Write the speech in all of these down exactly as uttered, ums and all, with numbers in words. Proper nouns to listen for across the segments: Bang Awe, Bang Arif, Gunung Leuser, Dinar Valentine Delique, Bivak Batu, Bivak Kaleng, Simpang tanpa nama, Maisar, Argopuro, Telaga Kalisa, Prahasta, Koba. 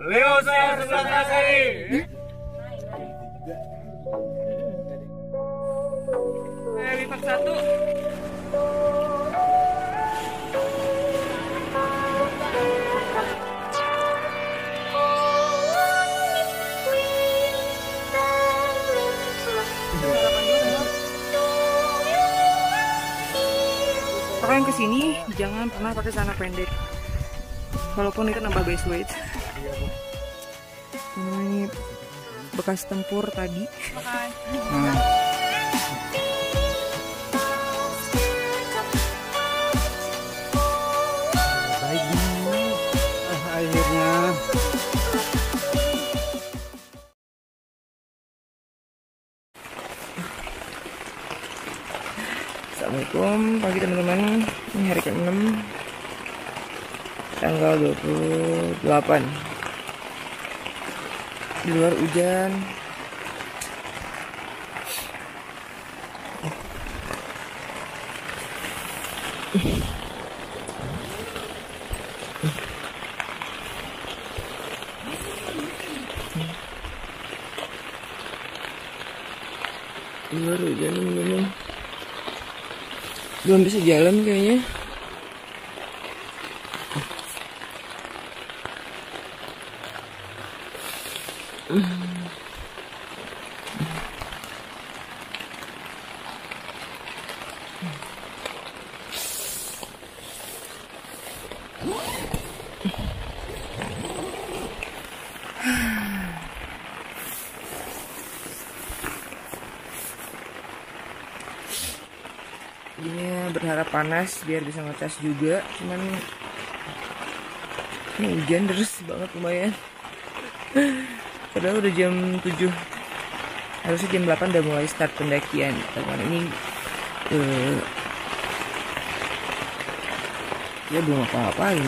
Leuser Sukasari. Saya lipat satu. Orang yang kesini jangan pernah pakai celana pendek, walaupun itu nambah base weight. Ini bekas tempur tadi. Hmm. Assalamualaikum, pagi teman-teman. Ini hari ke-enam tanggal dua puluh delapan. Di luar hujan. Di luar hujan, teman-teman. Belum bisa jalan kayaknya. Berharap panas biar bisa ngetes juga, cuman ini hujan deras banget lumayan. Padahal udah jam tujuh, harusnya jam delapan udah mulai start pendakian. Teman ini uh, ya belum apa-apain.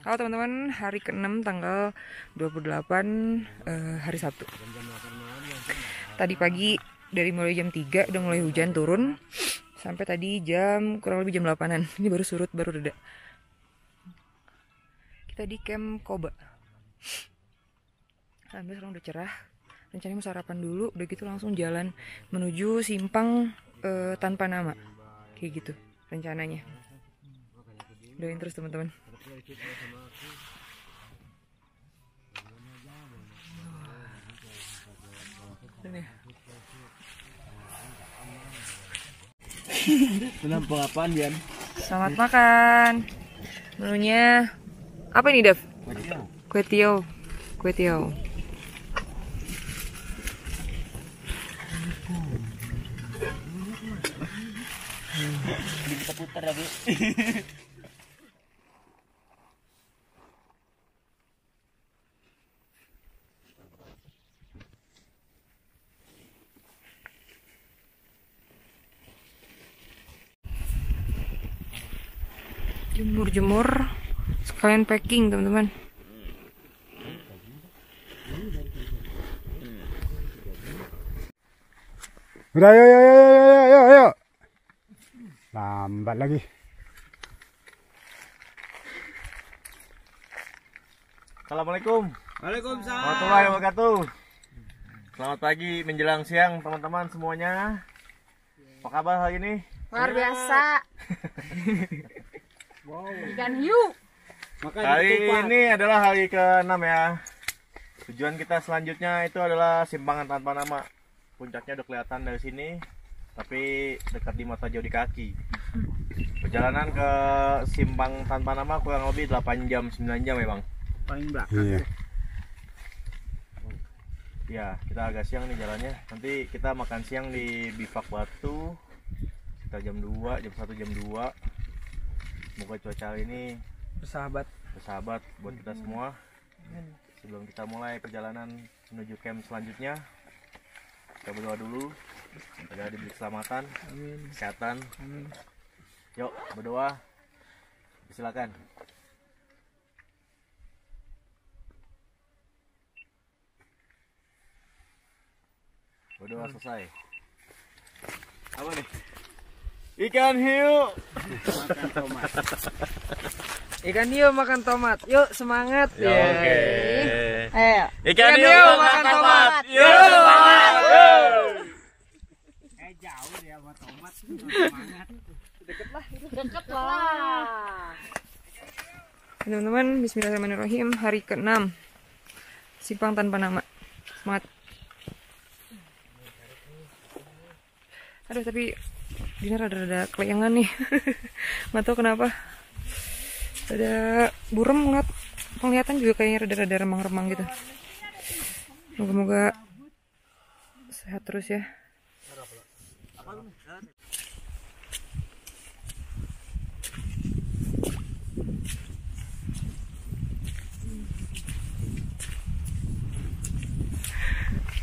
Halo teman-teman, hari ke-enam tanggal dua puluh delapan eh, hari Sabtu. Tadi pagi dari mulai jam tiga udah mulai hujan turun sampai tadi jam kurang lebih jam delapanan. Ini baru surut, baru reda. Kita di camp Koba. Sampai sekarang udah cerah. Rencananya mau sarapan dulu, udah gitu langsung jalan menuju simpang eh, tanpa nama. Kayak gitu rencananya. Doain terus teman-teman. Selamat makan. Menunya apa ini, Dev? Kue tiaw. Kue tiaw. Kita putar lagi. Jemur-jemur sekalian packing teman-teman. Udah ayo ayo ayo ayo ayo. Lambat lagi. Assalamualaikum. Waalaikumsalam warahmatullahi wabarakatuh. Selamat pagi menjelang siang teman-teman semuanya. Apa kabar hari ini? Luar biasa. Wow. Ikan hiu. Hari ini adalah hari ke-enam ya. Tujuan kita selanjutnya itu adalah Simpang Tanpa Nama. Puncaknya udah kelihatan dari sini, tapi dekat di mata jauh di kaki. Perjalanan ke Simpang Tanpa Nama kurang lebih delapan jam, sembilan jam ya Bang. Paling belakang. Iya. Ya, kita agak siang nih jalannya. Nanti kita makan siang di Bivak Batu. Kita jam dua, jam satu, jam dua. Semoga cuaca hari ini bersahabat bersahabat buat kita semua. Sebelum kita mulai perjalanan menuju camp selanjutnya, kita berdoa dulu agar diberi keselamatan, amin, kesehatan. Amin. Yuk berdoa, silakan. Berdoa selesai. Apa nih? Ikan hiu makan tomat. Ikan hiu makan tomat. Yuk semangat ya. Oke. Ayo. Ikan hiu makan tomat. Yuk semangat. Eh jauh dia sama tomat. Semangat. Deket lah. Deket lah. Teman-teman, bismillahirrahmanirrahim. Hari keenam. Simpang tanpa nama. Semangat. Aduh, tapi Dinar ada-ada kelayangan nih. Nggak tahu kenapa. Ada burem ngeliat. Penglihatan juga kayaknya rada-rada remang-remang gitu. Moga-moga sehat terus ya.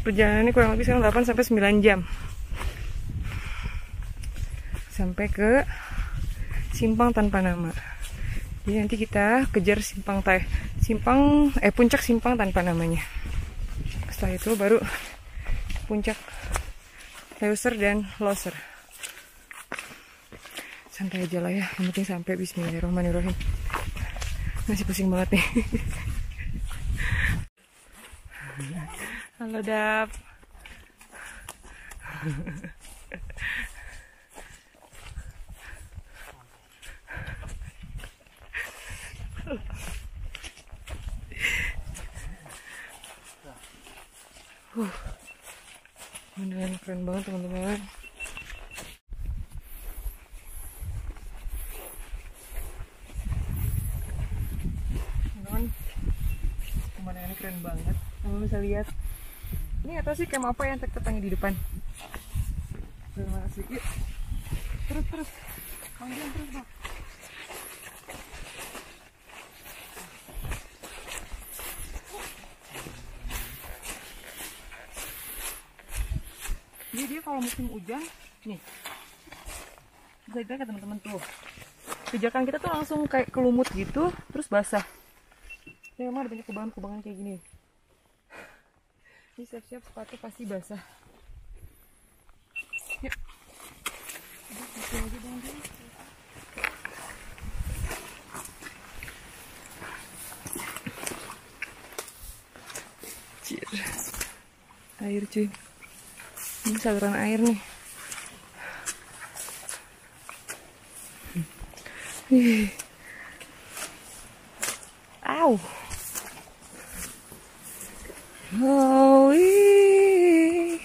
Perjalanan ini kurang lebih sekarang delapan sampai sembilan jam. Sampai ke simpang tanpa nama. Jadi nanti kita kejar simpang teh, simpang eh puncak simpang tanpa namanya. Setelah itu baru puncak Leuser dan Leuser. Santai aja lah ya, yang penting sampai. Bismillahirrahmanirrahim. Masih pusing banget nih. Halo Dap. Uh, beneran keren banget teman-teman. Teman-teman, pemandangannya keren banget. Teman-teman bisa lihat. Ini atau sih kayak apa yang tertangnya di depan. Terima kasih. Yuk. Terus terus. Panjang terus, Bang. Jadi dia kalau musim hujan, nih, bisa dilihat ke teman-teman tuh. Pijakan kita tuh langsung kayak kelumut gitu, terus basah. Ini memang ada banyak kubangan-kubangan kayak gini. Ini siap-siap sepatu pasti basah. Yuk. Cier. Air cuy. Ini saluran air nih. Ih. Au. Oh, ee.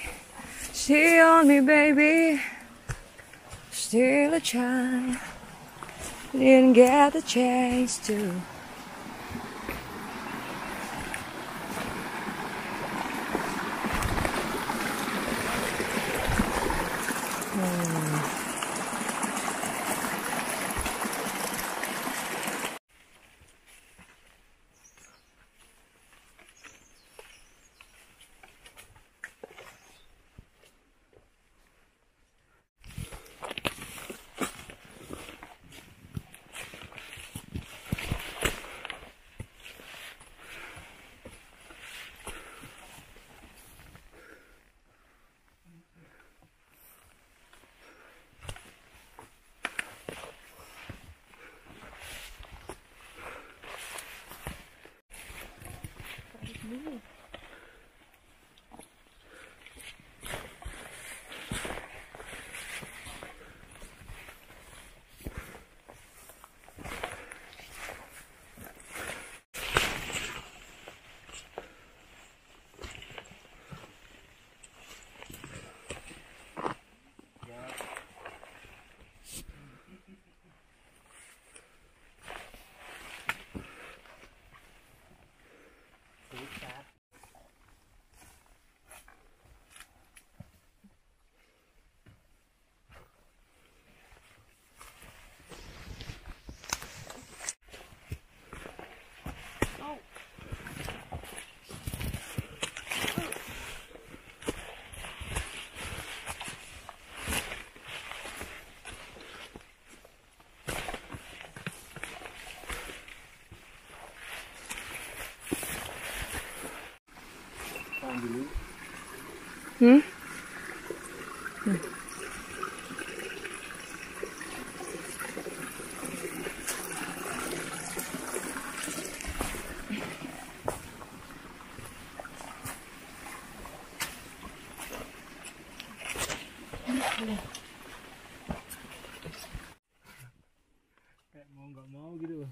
She on me baby. Still a child. Didn't get the chance to. Hmm? Hmm. Kayak mau nggak mau gitu.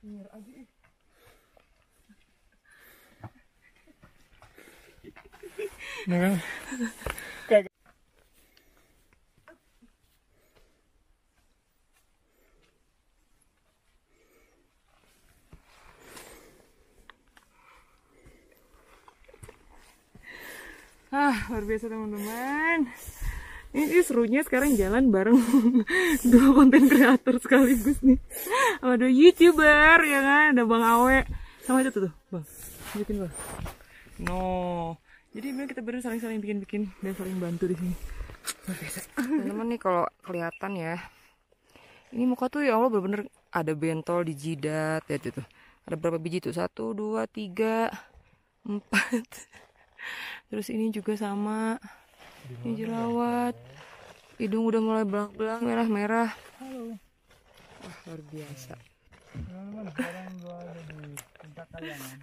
Biar aja eh. Nah, kan? Ah, luar biasa teman-teman. Ini serunya sekarang jalan bareng dua konten kreator sekaligus nih. Sama dua YouTuber ya kan, ada Bang Awe sama itu tuh, Bang. Bikin, Bang. No. Jadi memang kita bener saling-saling bikin-bikin dan saling bantu di sini. Teman-teman nih kalau kelihatan ya. Ini muka tuh ya Allah bener-bener ada bentol di jidat ya tuh. Ada berapa biji tuh? Satu, dua, tiga, empat. Terus ini juga sama. Ini jerawat, hidung udah mulai belak-belak merah-merah. Halo. Wah, luar biasa. Sekarang gua ada di puncak Kayangan.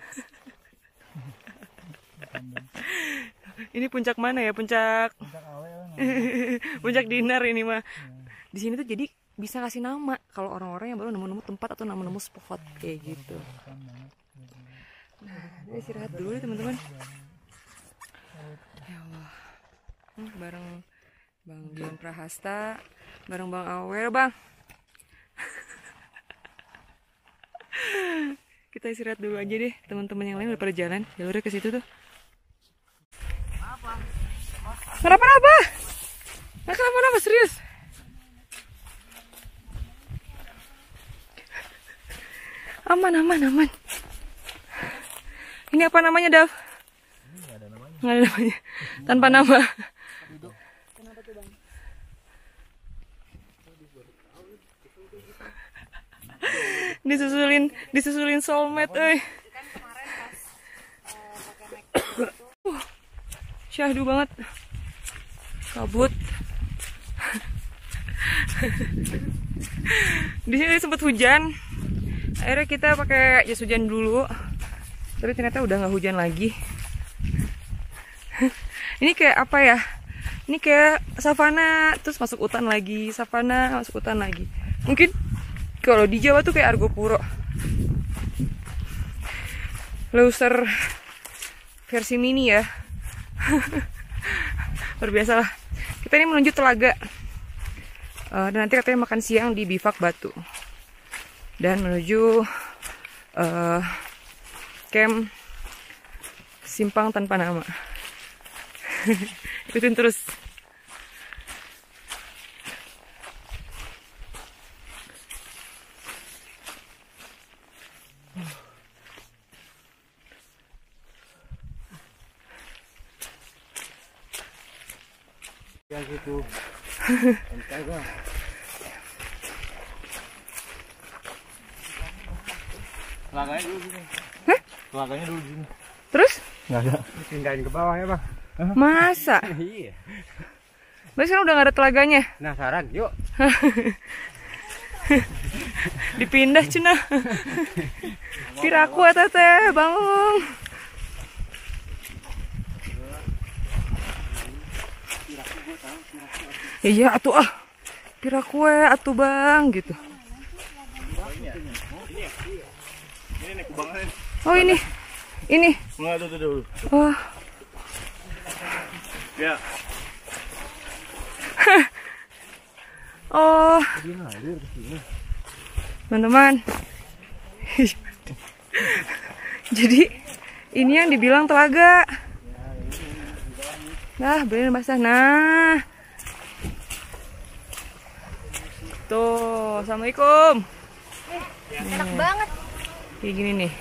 Ini puncak mana ya? Puncak. Puncak Awe. Puncak Dinar ini mah. Di sini tuh jadi bisa kasih nama kalau orang-orang yang baru nemu-nemu tempat atau nemu-nemu spot kayak gitu. Nah, ini istirahat dulu ya teman-teman. Ya Allah. Bareng Bang Bang Prahasta, bareng Bang Awe, Bang. Kita istirahat dulu aja deh, teman-teman yang lain udah pada jalan, jalurnya ke situ tuh. Kenapa? Kenapa? Kenapa? Kenapa? Kenapa? Serius? Aman, aman, aman. Ini apa namanya, Dav? Nggak ada namanya. Nggak ada namanya. Tanpa nama. Kenapa tuh Bang? disusulin disusulin soulmate, eh. Kan kemarin pas uh, pakai make up uh, syahdu banget. Kabut. Di sini sempat hujan. Akhirnya kita pakai jas hujan dulu. Tapi ternyata udah nggak hujan lagi. Ini kayak apa ya? Ini kayak savana terus masuk hutan lagi, savana masuk hutan lagi. Mungkin kalau di Jawa tuh kayak Argopuro. Leuser versi mini ya. Luar biasa lah. Kita ini menuju telaga. Uh, dan nanti katanya makan siang di Bivak Batu. Dan menuju uh, camp Simpang Tanpa Nama. Ikutin terus. Ya gitu. Entah Telaganya dulu sini. Hah? Telaganya dulu sini. Terus? Nggak ada. Pindahin ke bawah ya, Bang. Masa? Iya. Berarti udah nggak ada telaganya. Penasaran, yuk. Dipindah cenah. Kira aku tete, bangun. Iya atuh ah. Kira kue atuh Bang gitu. Oh ini. Ini. Oh. Ya. Oh. Teman-teman. Jadi ini yang dibilang telaga. Nah, bener basah. Nah. Tuh, Assalamualaikum. Eh, enak banget. Kayak gini nih.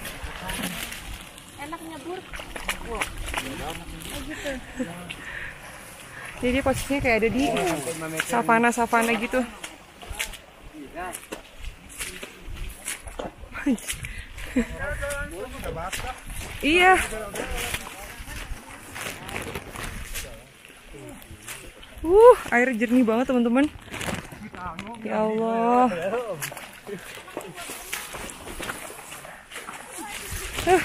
enak nyebur. Wow. Oh, gitu. Jadi posisinya kayak ada di savana-savana gitu. Iya. Uh, air jernih banget teman-teman. Ya Allah. Uh.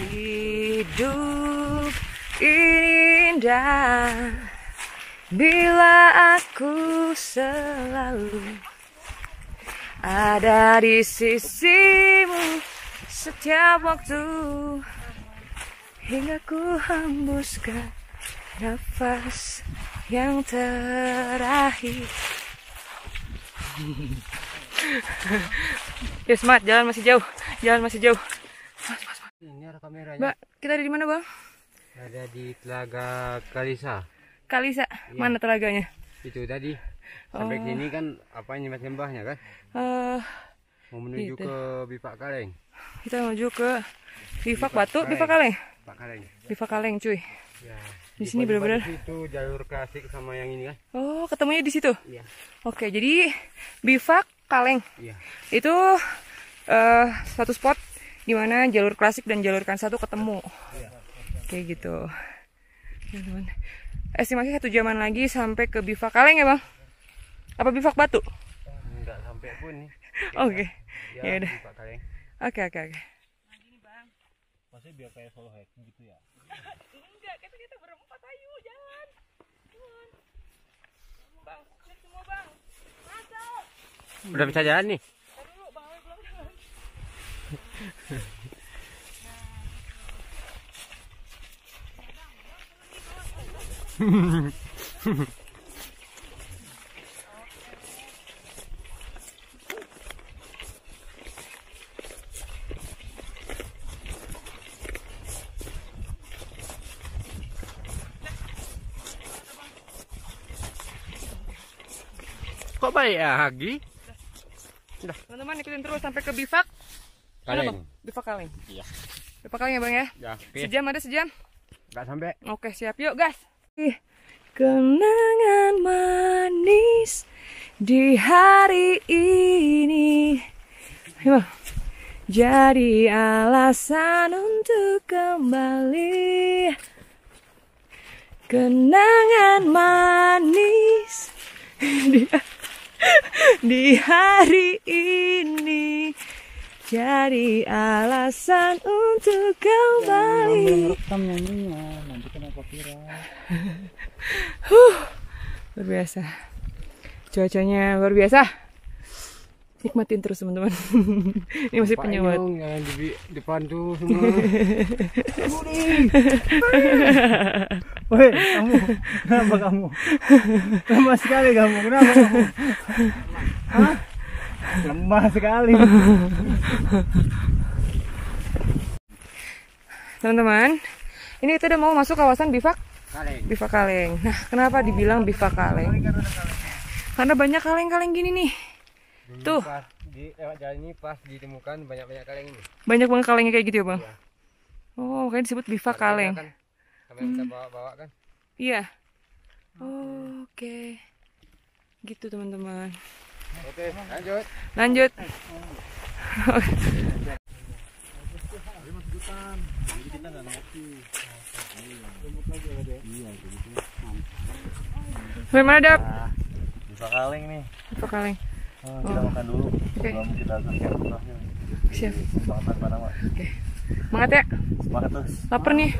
Hidup indah bila aku selalu ada di sisimu setiap waktu hingga ku hembuskan nafas yang terakhir. Ya semangat, jalan masih jauh, jalan masih jauh. Mas, mas, mas. Ini ada kameranya. Mbak, kita ada di mana bang? Ada di Telaga Kalisa. Kalisa, ya. Mana telaganya? Itu tadi. Sampai oh. Sini kan apa nyembah-nyembahnya kan? Uh, mau menuju gitu. Ke Bivak Kaleng. Kita menuju ke Bivak Batu, Bivak Kaleng. Bivak Kaleng. Bivak Kaleng, cuy. Ya, di sini benar-benar itu jalur klasik sama yang ini kan. Oh, ketemunya di situ. Iya. Oke, jadi Bivak Kaleng. Iya. Itu uh, satu spot di mana jalur klasik dan jalur kan satu ketemu. Iya. Kayak gitu. Teman-teman. Estimasi satu jaman lagi sampai ke Bivak Kaleng ya, Bang? Apa Bivak Batu? Enggak sampai pun nih. Oke. Ya udah. Oke, oke, oke. Masih biar kayak solo hiking gitu ya. Enggak, kita kita berempat ayo jalan. Jalan. Bang, lihat semua, Bang. Masuk. Udah bisa jalan nih. Tadi dulu Bang Awe belum jalan. Nah. Kok balik lagi? Udah. Teman-teman ikutin terus sampai ke Bivak Kaleng. Bivak Kaleng. Iya. Bivak Kaleng ya, Bang ya? Ya. Okay. Sejam ada sejam? Enggak sampai. Oke, siap yuk, guys. Kenangan manis di hari ini. Jadi alasan untuk kembali. Kenangan manis di Di hari ini jadi alasan untuk kembali. Nanti kena copyright. Huh, luar biasa. Cuacanya luar biasa. Nikmatin terus teman-teman. Ini masih penyewat. Yang di depan tuh semua. Woi, kamu. Kenapa kamu? Lemah sekali kamu. Kenapa kamu? Hah? Lemah sekali. Teman-teman, ini kita udah mau masuk kawasan Bivak Kaleng. Bivak Kaleng. Nah, kenapa dibilang Bivak Kaleng? Karena banyak kaleng-kaleng gini nih. Tuh pas di lewat jalan ini pas ditemukan banyak-banyak kaleng ini. Banyak banget kalengnya kayak gitu ya, Bang? Iya. Oh, kayaknya disebut Bivak Kaleng. Kan, sampai hmm. kita bawa-bawa kan? Iya. Oh, oke. Okay. Gitu, teman-teman. Oke, lanjut. Lanjut. Memang ada Bivak Kaleng nih. Bivak Kaleng. Oh, kita oh. makan dulu, okay. Sebelum kita selesai rumahnya. Siap. Simpang tanpa nama. Oke. Okay. Semangat ya. Semangat terus. Laper nih.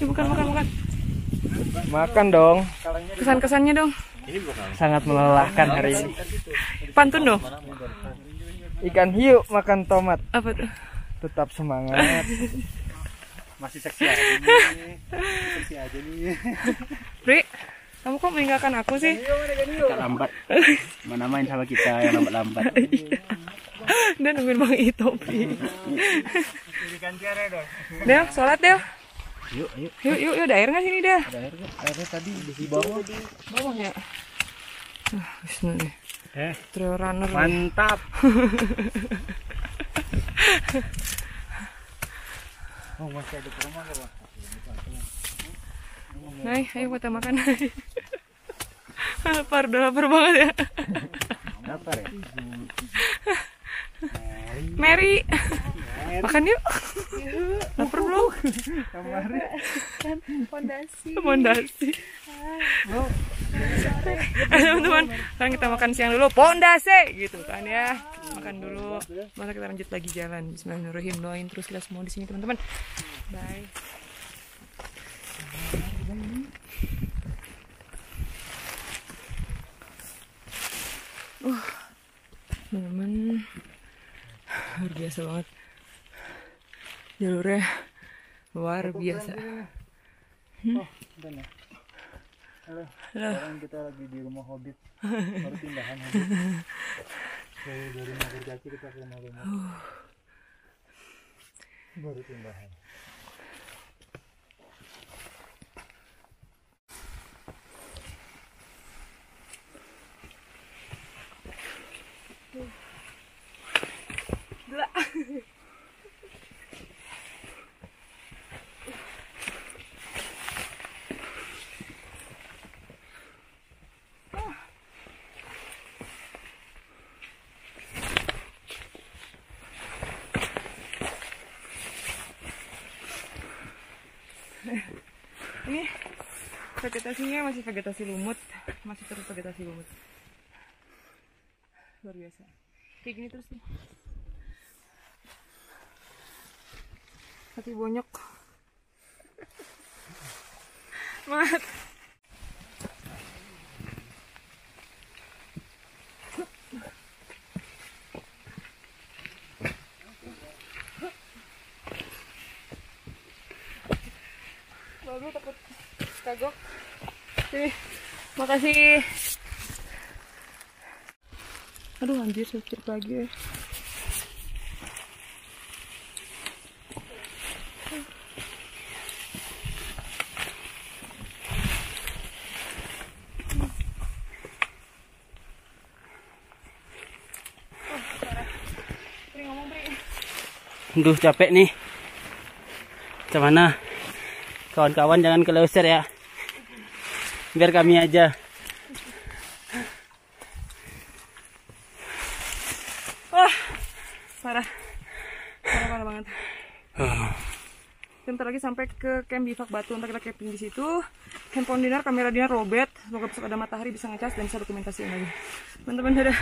Ini bukan makan makan. Makan dong. Kesan-kesannya dong. Ini bukan. Sangat melelahkan hari ini. Pantun dong. Ikan hiu makan tomat. Apa tuh? Tetap semangat. Masih seksi aja nih. Seksi aja nih. Pri. Kamu kok meninggalkan aku sih? Kita lambat. Mana main sama kita yang lambat-lambat. Dan nungguin Bang Itopi. Del, sholat Del. Yuk, yuk, yuk, yuk, yuk, ada air nggak sini Del? Ada air nggak? Airnya tadi di bawah. Di bawah ya. Nah, bismillah. Eh, trail runner. Mantap. Oh, masih ada perempuan ya, Bang? Nay, ayo buat makan. Lapar, udah lapar banget ya. Lapar ya? Mary, makan yuk. Lapar belum? Kemarin kan fondasi. Fondasi. Teman-teman, sekarang kita makan siang dulu. Fondasi, gitu kan ya. Makan dulu. Masa kita lanjut lagi jalan. Bismillahirrahmanirrahim. Doain terus kita semua di sini, teman-teman. Bye. Uh, teman-teman, luar biasa banget jalurnya, luar biasa. Hmm? Oh, bentar ya. Halo. Halo. Sekarang kita lagi di rumah Hobbit, baru pindahan Hobbit. Dari dari rumah kaki kita ke rumah rumah. Uh. Baru pindahan. Ini vegetasinya masih vegetasi lumut, masih terus vegetasi lumut. Luar biasa. Kayak gini terus nih. Hati bonyok. Mat. Baru takut kagok. Sih. Makasih. Aduh anjir, sakit lagi. Duh capek nih. Gimana? Kawan-kawan jangan ke Leuser ya. Biar kami aja. Parah, parah, parah banget. Bentar lagi sampai ke camp Bivak Batu, ntar kita camping di situ. Handphone Dinar, kamera Dinar robet. Semoga besok ada matahari bisa ngecas dan bisa dokumentasiin lagi. Teman-teman, dadah.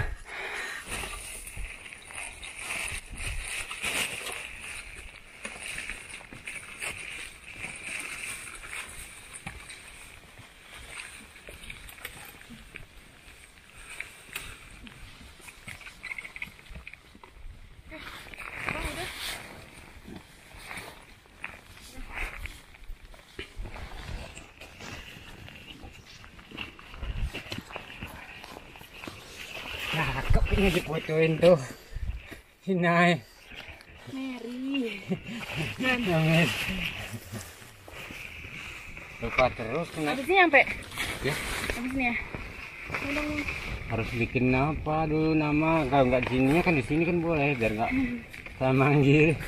Ini dipotoin tuh Sinai Mary. Nangis lupa terus kena. Habis ini sampai ya? Habis ini ya? Harus bikin apa dulu nama, kalau nggak sini kan di sini kan boleh biar nggak sama manggil.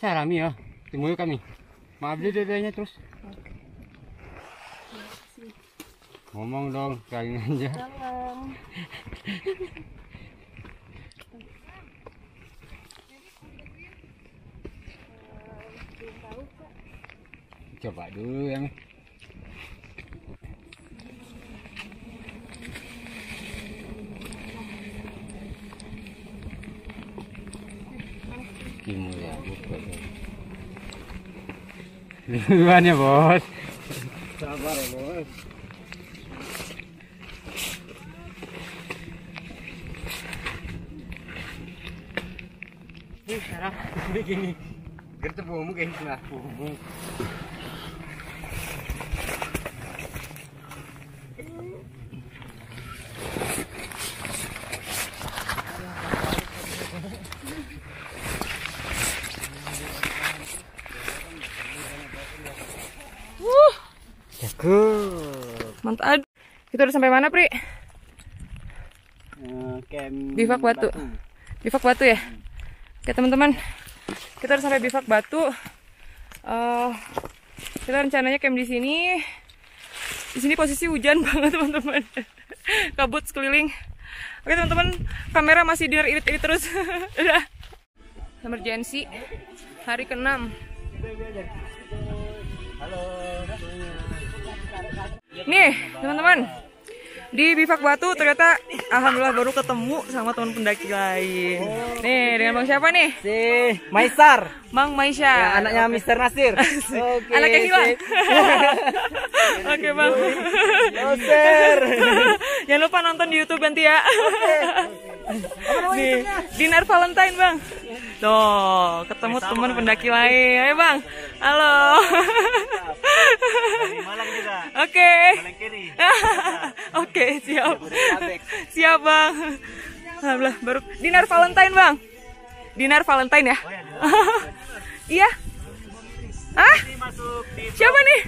Cara kami ya, tunggu kami. Maaf deh terus. Oke. Ngomong dong, kalian aja. Tolong. Coba dulu yang. Gimana bos? Sabar ya bos. Ih, sarah begini. Gertep bumbu kayak silah bumbu. Wuh, cakep. Mantap. Kita udah sampai mana, Pri? Bivak Batu. Bivak Batu ya. Oke teman-teman, kita udah sampai Bivak Batu. Uh, kita rencananya camp di sini. Di sini posisi hujan banget teman-teman. Kabut sekeliling. Oke teman-teman, kamera masih Dinar irit-irit terus. Udah. Emergency hari keenam. Halo. Nih teman-teman, di Bivak Batu ternyata alhamdulillah baru ketemu sama teman pendaki lain. Oh, nih dengan Bang siapa nih? Si Maisar. Bang Maisar. Ya, anaknya okay. Mister Nasir. Okay, anaknya hilang. Oke okay, Bang. Nasir. Jangan lupa nonton di YouTube nanti ya. Nih, Dinar Valentine Bang. Loh, ketemu teman pendaki lain. Hai Bang. Halo. Oke. Oke, siap. Siap Bang. Alhamdulillah baru Dinar Valentine Bang. Dinar Valentine ya. Iya. Hah? Siapa nih?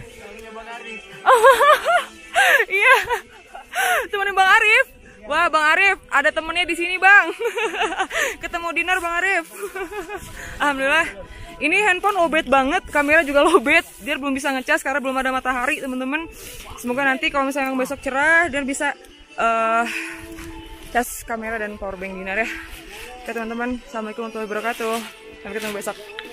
Iya. Teman Bang Arif. Wah, Bang Arif, ada temennya di sini, Bang. Ketemu Dinar, Bang Arif. Alhamdulillah. Ini handphone lowbat banget, kamera juga lowbat. Dia belum bisa ngecas karena belum ada matahari, teman-teman. Semoga nanti kalau misalnya besok cerah, dia bisa uh, cas kamera dan powerbank Dinar ya. Oke, teman-teman. Assalamualaikum warahmatullahi wabarakatuh. Sampai ketemu besok.